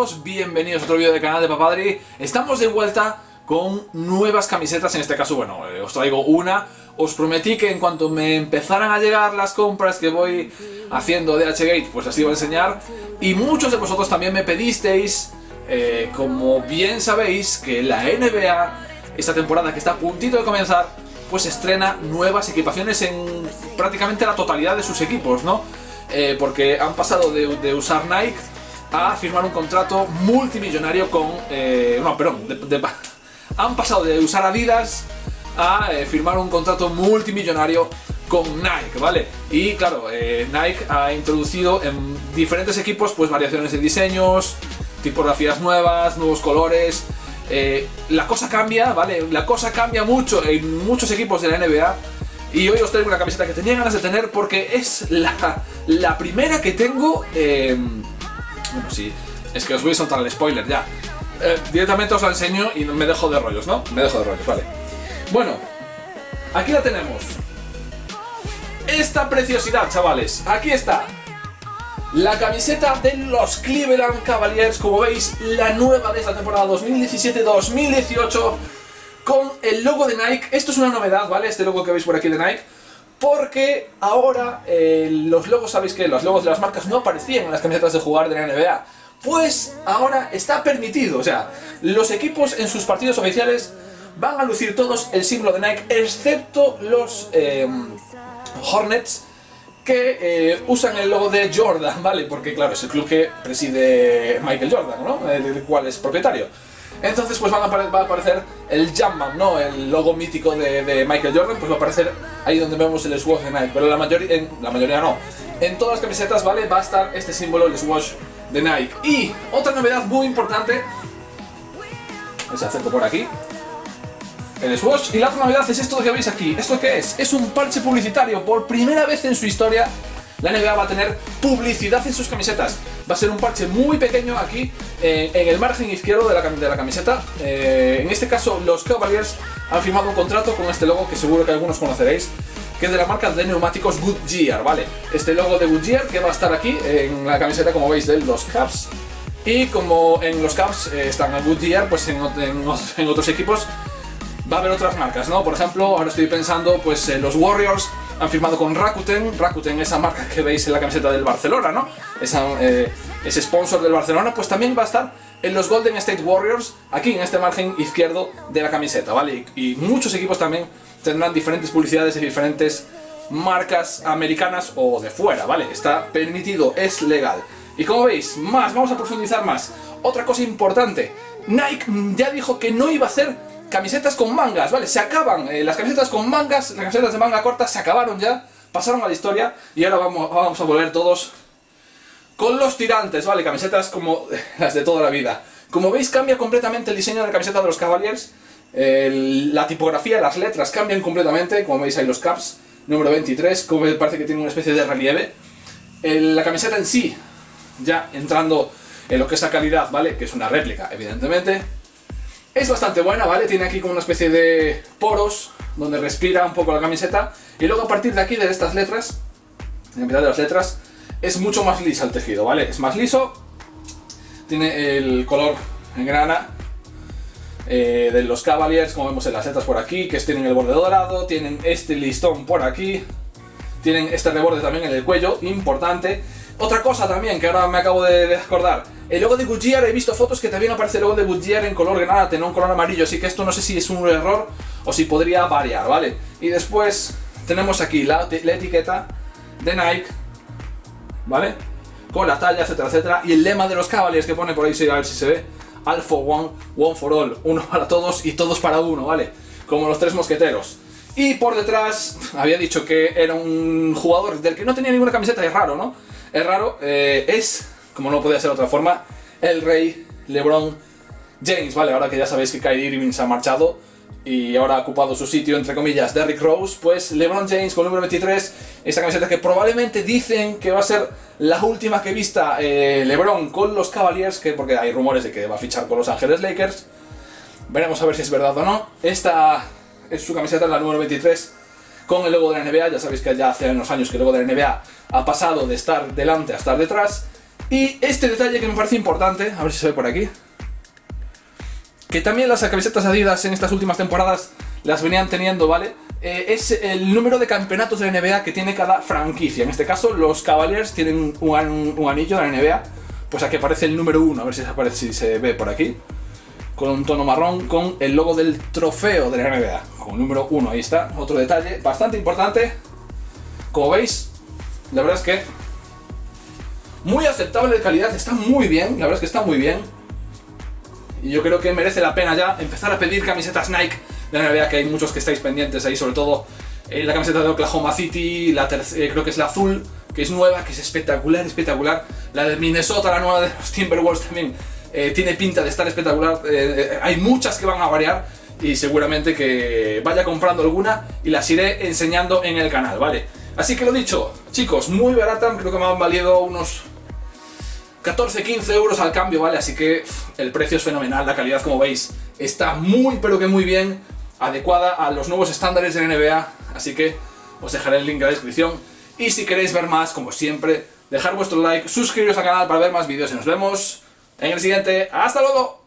todos, bienvenidos a otro vídeo del canal de Papadry. Estamos de vuelta con nuevas camisetas, en este caso, bueno, os traigo una. Os prometí que en cuanto me empezaran a llegar las compras que voy haciendo de DHgate, pues las iba a enseñar. Y muchos de vosotros también me pedisteis, como bien sabéis, que la NBA, esta temporada que está a puntito de comenzar, pues estrena nuevas equipaciones en prácticamente la totalidad de sus equipos, ¿no? Porque han pasado de usar Nike a firmar un contrato multimillonario con... han pasado de usar Adidas a firmar un contrato multimillonario con Nike, ¿vale? Y claro, Nike ha introducido en diferentes equipos pues variaciones de diseños, tipografías nuevas, nuevos colores... la cosa cambia, ¿vale? La cosa cambia mucho en muchos equipos de la NBA. Y hoy os traigo una camiseta que tenía ganas de tener porque es la primera que tengo. Bueno, sí, es que os voy a soltar el spoiler ya. Directamente os la enseño y me dejo de rollos, ¿no? Me dejo de rollos, vale. Bueno, aquí la tenemos. Esta preciosidad, chavales. Aquí está. La camiseta de los Cleveland Cavaliers, como veis, la nueva de esta temporada 2017-2018 con el logo de Nike. Esto es una novedad, ¿vale? Este logo que veis por aquí de Nike, porque ahora los logos, sabéis que los logos de las marcas no aparecían en las camisetas de jugar de la NBA. Pues ahora está permitido, o sea, los equipos en sus partidos oficiales van a lucir todos el símbolo de Nike, excepto los Hornets, que usan el logo de Jordan, ¿vale? Porque claro, es el club que preside Michael Jordan, ¿no? El cual es propietario. Entonces pues va a aparecer el Jumpman, ¿no? El logo mítico de Michael Jordan, pues va a aparecer ahí donde vemos el swoosh de Nike. Pero la mayoría no. En todas las camisetas, ¿vale? Va a estar este símbolo, el swoosh de Nike. Y otra novedad muy importante, les acerco por aquí el swoosh, y la otra novedad es esto que veis aquí. ¿Esto qué es? Es un parche publicitario. Por primera vez en su historia la NBA va a tener publicidad en sus camisetas. Va a ser un parche muy pequeño aquí en el margen izquierdo de la camiseta. En este caso los Cavaliers han firmado un contrato con este logo que seguro que algunos conoceréis, que es de la marca de neumáticos Goodyear, ¿vale? Este logo de Goodyear que va a estar aquí en la camiseta, como veis, de los Cavs. Y como en los Cavs están el Goodyear, pues en otros equipos va a haber otras marcas, ¿no? Por ejemplo, ahora estoy pensando, pues los Warriors han firmado con Rakuten. Rakuten, esa marca que veis en la camiseta del Barcelona, ¿no? Ese sponsor del Barcelona, pues también va a estar en los Golden State Warriors, aquí en este margen izquierdo de la camiseta, ¿vale? Y muchos equipos también tendrán diferentes publicidades y diferentes marcas americanas o de fuera, ¿vale? Está permitido, es legal. Y como veis, vamos a profundizar más. Otra cosa importante, Nike ya dijo que no iba a hacer camisetas con mangas, ¿vale? Se acaban las camisetas con mangas, las camisetas de manga corta se acabaron ya, pasaron a la historia. Y ahora vamos a volver todos con los tirantes, ¿vale? Camisetas como las de toda la vida. Como veis, cambia completamente el diseño de la camiseta de los Cavaliers. La tipografía, las letras cambian completamente. Como veis, hay los Caps, número 23, como parece que tiene una especie de relieve. La camiseta en sí, ya entrando en lo que es la calidad, ¿vale? Que es una réplica, evidentemente. Es bastante buena, ¿vale? Tiene aquí como una especie de poros donde respira un poco la camiseta. Y luego a partir de aquí, de estas letras, en la mitad de las letras, es mucho más lisa el tejido, ¿vale? Es más liso. Tiene el color en grana de los Cavaliers, como vemos en las letras por aquí, que tienen el borde dorado, tienen este listón por aquí, tienen este reborde también en el cuello, importante. Otra cosa también que ahora me acabo de acordar, el logo de Goodyear, he visto fotos que también aparece el logo de Goodyear en color granate, no en color amarillo, así que esto no sé si es un error o si podría variar, ¿vale? Y después tenemos aquí la etiqueta de Nike, ¿vale? Con la talla, etcétera, etcétera, y el lema de los Cavaliers que pone por ahí, a ver si se ve, all for one, one for all, uno para todos y todos para uno, ¿vale? Como los tres mosqueteros. Y por detrás, había dicho que era un jugador del que no tenía ninguna camiseta, es raro, ¿no? Es raro, es, como no podía ser de otra forma, el rey LeBron James, ¿vale? Ahora que ya sabéis que Kyrie Irving se ha marchado y ahora ha ocupado su sitio, entre comillas, Derrick Rose, pues LeBron James con número 23, esta camiseta que probablemente dicen que va a ser la última que vista LeBron con los Cavaliers, que porque hay rumores de que va a fichar con Los Angeles Lakers, veremos a ver si es verdad o no. Esta es su camiseta, la número 23, con el logo de la NBA. Ya sabéis que ya hace unos años que el logo de la NBA ha pasado de estar delante a estar detrás. Y este detalle que me parece importante, a ver si se ve por aquí, que también las camisetas Adidas en estas últimas temporadas las venían teniendo, ¿vale? Es el número de campeonatos de la NBA que tiene cada franquicia. En este caso, los Cavaliers tienen un anillo de la NBA, pues aquí aparece el número 1, a ver si aparece, si se ve por aquí, con un tono marrón, con el logo del trofeo de la NBA, con el número 1, ahí está. Otro detalle bastante importante, como veis, la verdad es que muy aceptable de calidad, está muy bien, la verdad es que está muy bien. Y yo creo que merece la pena ya empezar a pedir camisetas Nike de la NBA, que hay muchos que estáis pendientes ahí, sobre todo la camiseta de Oklahoma City, la creo que es la azul, que es nueva, que es espectacular, espectacular. La de Minnesota, la nueva de los Timberwolves también tiene pinta de estar espectacular. Hay muchas que van a variar y seguramente que vaya comprando alguna y las iré enseñando en el canal, ¿vale? Así que lo dicho, chicos, muy barata, creo que me han valido unos 14-15 euros al cambio, ¿vale? Así que el precio es fenomenal, la calidad, como veis, está muy pero que muy bien, adecuada a los nuevos estándares de la NBA, así que os dejaré el link en la descripción. Y si queréis ver más, como siempre, dejar vuestro like, suscribiros al canal para ver más vídeos y nos vemos en el siguiente. ¡Hasta luego!